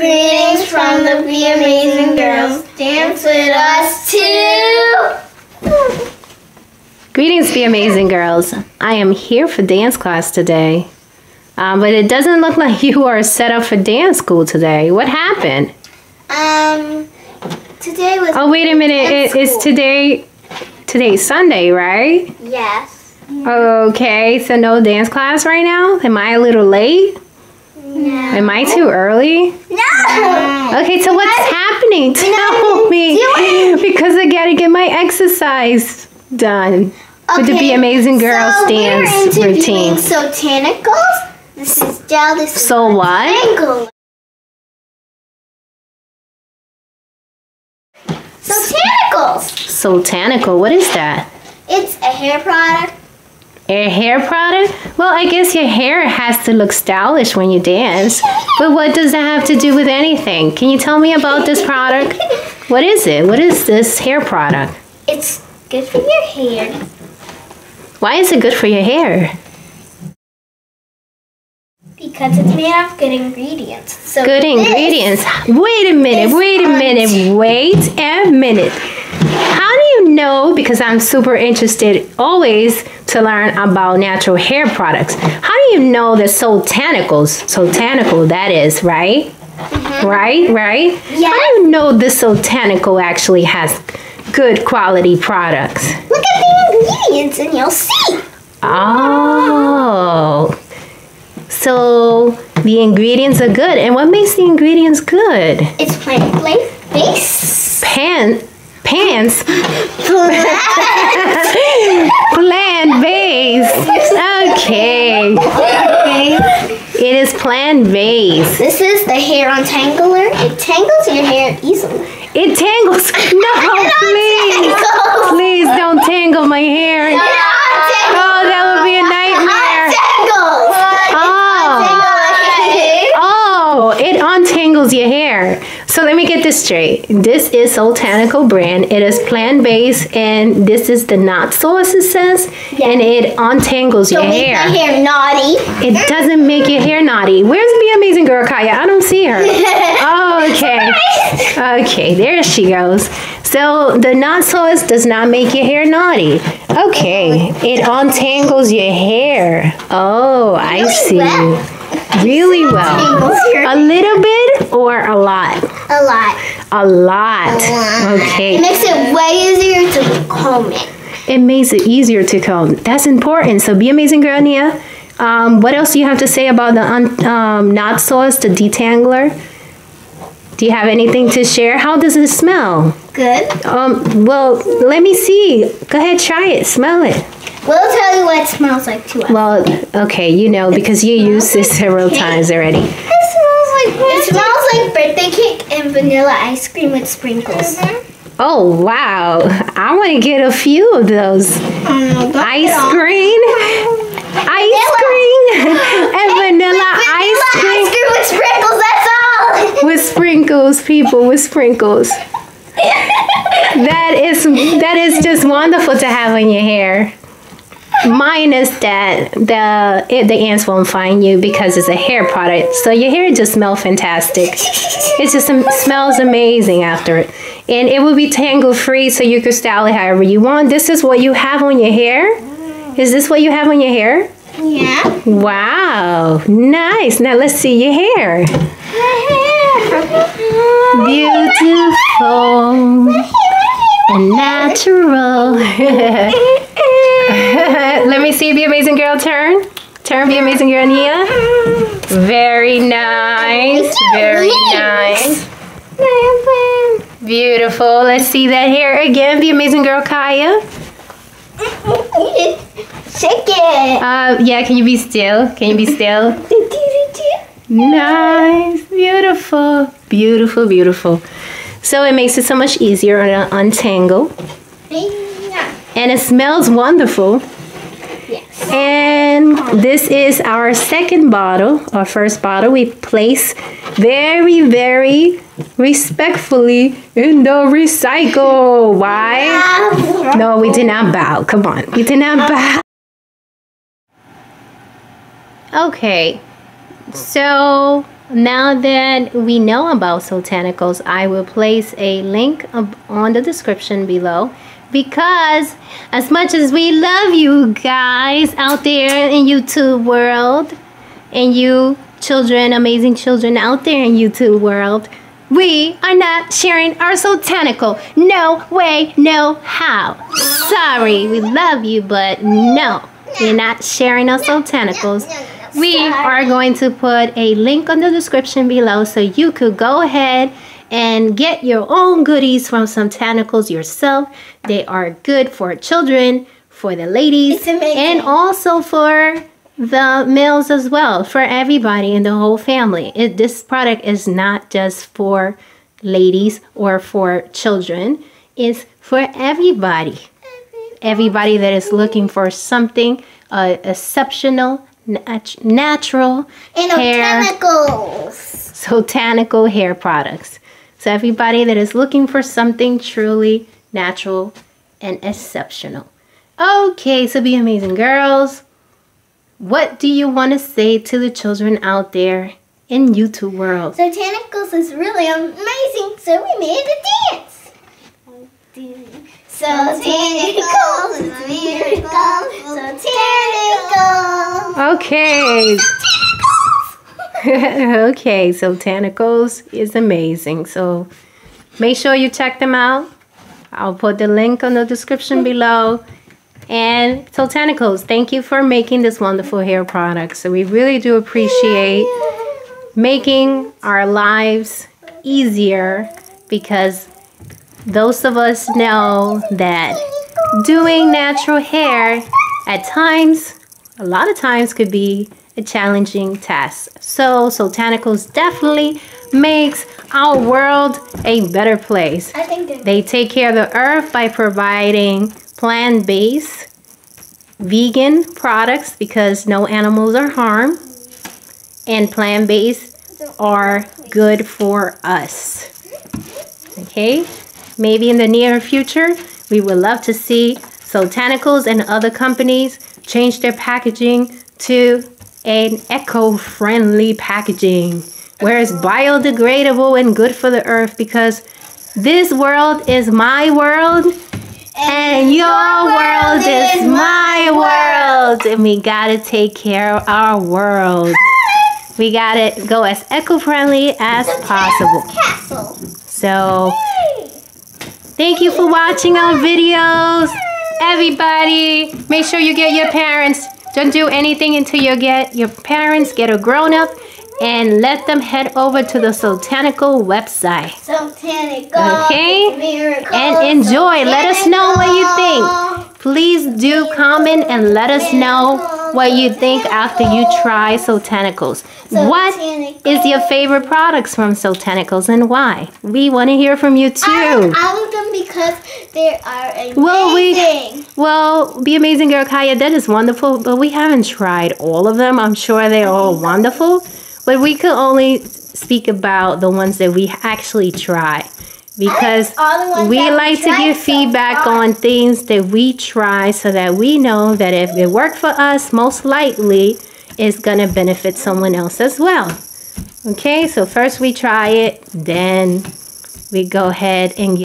Greetings from the Bee Amazing Girls. Dance with us too! Greetings, Bee Amazing Girls. I am here for dance class today. But it doesn't look like you are set up for dance school today. What happened? Today was... Oh, wait a minute. It's today... Today's Sunday, right? Yes. Okay, so no dance class right now? Am I a little late? No. Am I too early? No. Okay, so what's happening? Tell me. Because I gotta get my exercise done with the Bee Amazing Girls dance routine. Soultanicals. This is Del. This is So what? Soultanicals. Soultanical, what is that? It's a hair product. A hair product? Well, I guess your hair has to look stylish when you dance. But what does that have to do with anything? Can you tell me about this product? What is it? What is this hair product? It's good for your hair. Why is it good for your hair? Because it's made of good ingredients. So good ingredients. Wait a minute. How do you know, because I'm super interested always to learn about natural hair products, how do you know that Soultanical that is, right? Mm-hmm. Right? Yeah. How do you know this Soultanical actually has good quality products? Look at the ingredients and you'll see. Oh. So the ingredients are good. And what makes the ingredients good? It's plant-based. Plant-based. Okay. It is plant-based. This is the hair untangler. It tangles your hair easily. It tangles? No, please. Please don't tangle my hair. No. Oh, that would be a nightmare. Untangles. Oh, it untangles your hair. So let me get this straight. This is Soultanical brand. It is plant-based, and this is the knot sauce, it says. Yeah. And it untangles your hair. Don't make my hair naughty. It doesn't make your hair naughty. Where's Bee Amazing Girl, Kaya? I don't see her. Oh, okay. Okay, there she goes. So the knot sauce does not make your hair naughty. Okay, it untangles your hair. Oh, I see. Really well. A little bit or a lot? A lot. A lot. Okay. It makes it way easier to comb it. It makes it easier to comb. That's important. So Bee Amazing Girl, Nia. What else do you have to say about the knot sauce, the detangler? Do you have anything to share? How does it smell? Good. Well, let me see. Go ahead, try it. Smell it. We'll tell you what it smells like to us. Well, okay, you know, because you used this several times already. It smells like birthday cake and vanilla ice cream with sprinkles. Mm-hmm. Oh, wow. I want to get a few of those. Ice cream with sprinkles, that's all. With sprinkles, people, with sprinkles. That is just wonderful to have on your hair. Minus that the ants won't find you because it's a hair product. So your hair just smells fantastic. It just smells amazing after it. And it will be tangle free, so you can style it however you want. This is what you have on your hair? Is this what you have on your hair? Yeah. Wow. Nice. Now let's see your hair. Beautiful. And natural. Let me see Bee Amazing Girl turn. Turn Bee Amazing Girl, Nia. Very nice. Very nice. Beautiful. Let's see that hair again. Bee Amazing Girl, Kaya. Shake it. Yeah, can you be still? Can you be still? Nice. Beautiful. Beautiful, beautiful. So it makes it so much easier to untangle. And it smells wonderful. Yes. And this is our second bottle, our first bottle we place very, very respectfully in the recycle. Why? No, we did not bow. Come on. We did not bow. Okay. So Now that we know about Soultanicals, I will place a link on the description below, because as much as we love you guys out there in YouTube world, and you children, amazing children out there in YouTube world, we are not sharing our Soultanical. No way, no how. Sorry, we love you, but no, we're not sharing our Soultanicals. We are going to put a link on the description below so you could go ahead and get your own goodies from Soultanicals yourself. They are good for children, for the ladies, and also for the males as well, for everybody in the whole family. This product is not just for ladies or for children. It's for everybody. Everybody that is looking for something exceptional, natural and hair, Soultanical hair products. So everybody that is looking for something truly natural and exceptional. Okay, so Bee Amazing Girls, what do you want to say to the children out there in YouTube world? Soultanicals is really amazing, so we made a dance. Soultanicals is a miracle. Soultanicals. Okay. Okay, Soultanicals is amazing. So make sure you check them out. I'll put the link on the description below. And Soultanicals, thank you for making this wonderful hair product. So we really do appreciate making our lives easier, because those of us know that doing natural hair at times, a lot of times, could be a challenging task. So Soultanicals definitely makes our world a better place. I think they take care of the earth by providing plant-based, vegan products, because no animals are harmed, and plant-based are good for us. Okay, maybe in the near future, we would love to see Soultanicals and other companies change their packaging to an eco-friendly packaging, where it's biodegradable and good for the earth, because this world is my world and your world is my world, and we gotta take care of our world. We gotta go as eco-friendly as possible. So thank you for watching our videos, everybody. Make sure you get your parents. Don't do anything until you get your parents, get a grown-up, and let them head over to the Soultanical website. Soultanical, okay? Miracle, and enjoy. Soultanical. Let us know what you think. Please do comment and let us know what you think after you try Soultanicals. What is your favorite products from Soultanicals and why? We want to hear from you too. I like all of them because they are amazing. Well, Bee Amazing Girl Kaya, that is wonderful, but we haven't tried all of them. I'm sure they're all wonderful, but we could only speak about the ones that we actually try, because we like to give feedback on things that we try, so that we know that if it worked for us, most likely it's gonna benefit someone else as well. Okay, so first we try it, then we go ahead and